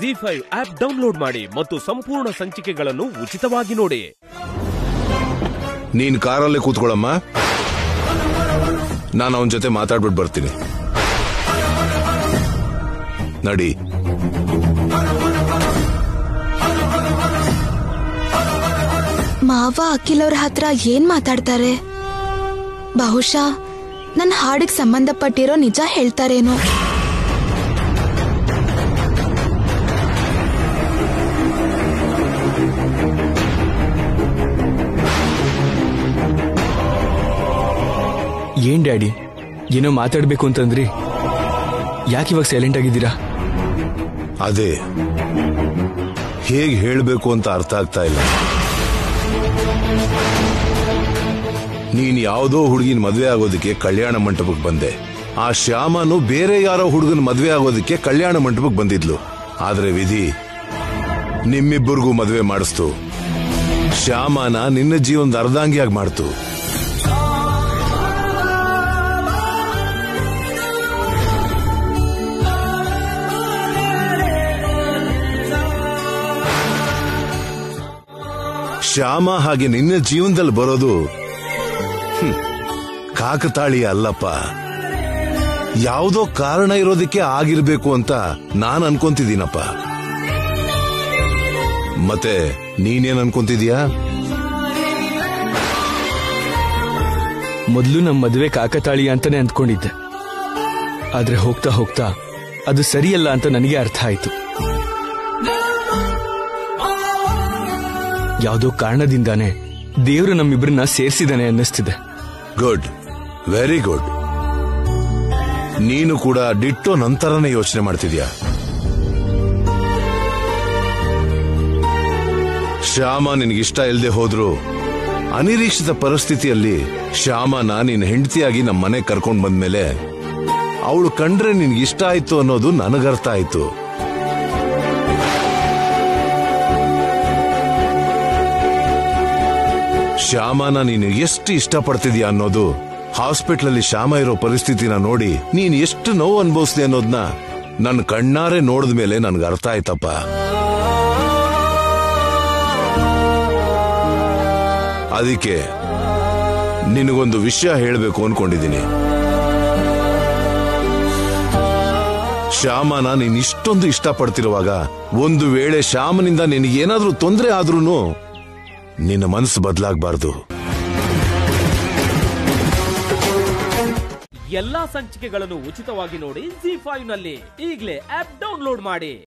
Zee5 app download ಮಾಡಿ ಮತ್ತು ಸಂಪೂರ್ಣ ಸಂಚಿಕೆಗಳನ್ನು ಉಚಿತವಾಗಿ ನೋಡಿ. ನೀನು ಕಾರಲ್ಲಿ ಕೂತ್ಕೊಳ್ಳಮ್ಮ, ನಾನು ಅವನ ಜೊತೆ ಮಾತಾಡ್ಬಿಟ್ಟು ಬರ್ತೀನಿ. ನಡಿ. ಮಾವ ಅಖಿಲ್ ಅವರ ಹತ್ರ ಏನ್ ಮಾತಾಡ್ತಾರೆ? ಬಹುಶಃ ನನ್ನ ಹಾಡಿಗೆ ಸಂಬಂಧಪಟ್ಟಿರೋ ನಿಜ ಹೇಳ್ತಾರೇನೋ. ಏನ್ ಡ್ಯಾಡಿ, ಏನೋ ಮಾತಾಡ್ಬೇಕು ಅಂತಂದ್ರಿ, ಯಾಕೆ ಇವಾಗ ಸೈಲೆಂಟ್ ಆಗಿದ್ದೀರಾ? ಅದೇ ಹೇಗೆ ಹೇಳಬೇಕು ಅಂತ ಅರ್ಥ ಆಗ್ತಾ ಇಲ್ಲ. ನೀನ್ ಯಾವುದೋ ಹುಡುಗಿನ ಮದ್ವೆ ಆಗೋದಕ್ಕೆ ಕಲ್ಯಾಣ ಮಂಟಪಕ್ಕೆ ಬಂದೆ. ಆ ಶ್ಯಾಮನು ಬೇರೆ ಯಾರೋ ಹುಡುಗನ ಮದ್ವೆ ಆಗೋದಕ್ಕೆ ಕಲ್ಯಾಣ ಮಂಟಪಕ್ಕೆ ಬಂದಿದ್ಲು. ಆದ್ರೆ ವಿಧಿ ನಿಮ್ಮಿಬ್ಬರಿಗೂ ಮದ್ವೆ ಮಾಡಿಸ್ತು. ಶ್ಯಾಮನ ನಿನ್ನ ಜೀವನದ ಅರ್ಧಾಂಗಿಯಾಗಿ ಮಾಡ್ತು. ಶ್ಯಾಮ ಹಾಗೆ ನಿನ್ನ ಜೀವನದಲ್ಲಿ ಬರೋದು ಕಾಕತಾಳಿ ಅಲ್ಲಪ್ಪ. ಯಾವುದೋ ಕಾರಣ ಇರೋದಕ್ಕೆ ಆಗಿರ್ಬೇಕು ಅಂತ ನಾನು ಅನ್ಕೊಂತಿದ್ದೀನಪ್ಪ. ಮತ್ತೆ ನೀನೇನ್ ಅನ್ಕೊಂತಿದೀಯಾ? ಮೊದಲು ನಮ್ಮ ಮದುವೆ ಕಾಕತಾಳಿ ಅಂತಾನೆ ಅಂದ್ಕೊಂಡಿದ್ದೆ. ಆದ್ರೆ ಹೋಗ್ತಾ ಹೋಗ್ತಾ ಅದು ಸರಿಯಲ್ಲ ಅಂತ ನನಗೆ ಅರ್ಥ ಆಯ್ತು. ಯಾವುದೋ ಕಾರಣದಿಂದಾನೆ ದೇವರು ನಮ್ಮಿಬ್ಬರನ್ನ ಸೇರಿಸಿದಾನೆ ಅನ್ನಿಸ್ತಿದೆ. Good, very good. ನೀನು ಕೂಡ ಡಿಟ್ಟೋ ನಂತರನೇ ಯೋಚನೆ ಮಾಡ್ತಿದ್ಯಾ? ಶ್ಯಾಮ ನಿನಗಿಷ್ಟ ಇಲ್ಲದೆ ಹೋದ್ರು ಅನಿರೀಕ್ಷಿತ ಪರಿಸ್ಥಿತಿಯಲ್ಲಿ ಶ್ಯಾಮನ ನಿನ್ನ ಹೆಂಡತಿಯಾಗಿ ನಮ್ಮ ಮನೆ ಕರ್ಕೊಂಡು ಬಂದ್ಮೇಲೆ ಅವಳು ಕಂಡ್ರೆ ನಿನಗಿಷ್ಟ ಆಯ್ತು ಅನ್ನೋದು ನನಗರ್ಥ ಆಯ್ತು. ಶ್ಯಾಮನ ನೀನು ಎಷ್ಟು ಇಷ್ಟಪಡ್ತಿದ್ಯಾ ಅನ್ನೋದು, ಹಾಸ್ಪಿಟಲ್ ಅಲ್ಲಿ ಶ್ಯಾಮ ಇರೋ ಪರಿಸ್ಥಿತಿನ ನೋಡಿ ನೀನ್ ಎಷ್ಟು ನೋವು ಅನ್ಭವಿಸಿದೆ ಅನ್ನೋದನ್ನ ನನ್ನ ಕಣ್ಣಾರೆ ನೋಡಿದ ಮೇಲೆ ನನ್ಗೆ ಅರ್ಥ ಆಯ್ತಪ್ಪ. ಅದಕ್ಕೆ ನಿನಗೊಂದು ವಿಷಯ ಹೇಳಬೇಕು ಅನ್ಕೊಂಡಿದ್ದೀನಿ. ಶ್ಯಾಮನ ನೀನ್ ಇಷ್ಟೊಂದು ಇಷ್ಟಪಡ್ತಿರುವಾಗ ಒಂದು ವೇಳೆ ಶ್ಯಾಮನಿಂದ ನಿನಗೇನಾದ್ರೂ ತೊಂದರೆ ಆದ್ರೂನು ನಿನ್ನ ಮನಸ್ಸು ಬದಲಾಗಬಾರದು. ಎಲ್ಲಾ ಸಂಚಿಕೆಗಳನ್ನು ಉಚಿತವಾಗಿ ನೋಡಿ Zee5 ನಲ್ಲಿ. ಈಗಲೇ ಆಪ್ ಡೌನ್ಲೋಡ್ ಮಾಡಿ.